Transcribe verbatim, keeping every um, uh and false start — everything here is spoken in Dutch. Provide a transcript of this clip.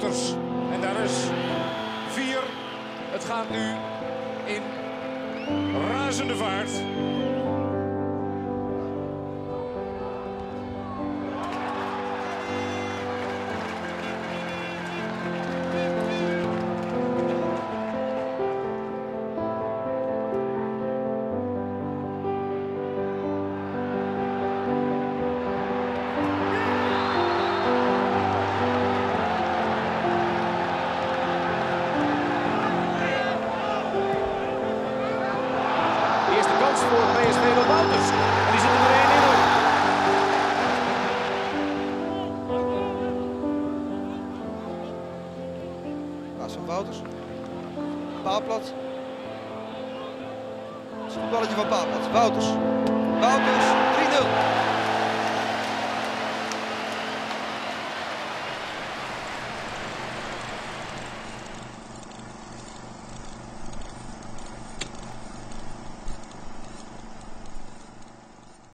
Wouters. En daar is vier. Het gaat nu in razende vaart. Voor P S V van Wouters. En die zitten er één in op. Paas van Wouters. Paalplat. Dat is een balletje van Paalplat. Wouters. Wouters. drie nul.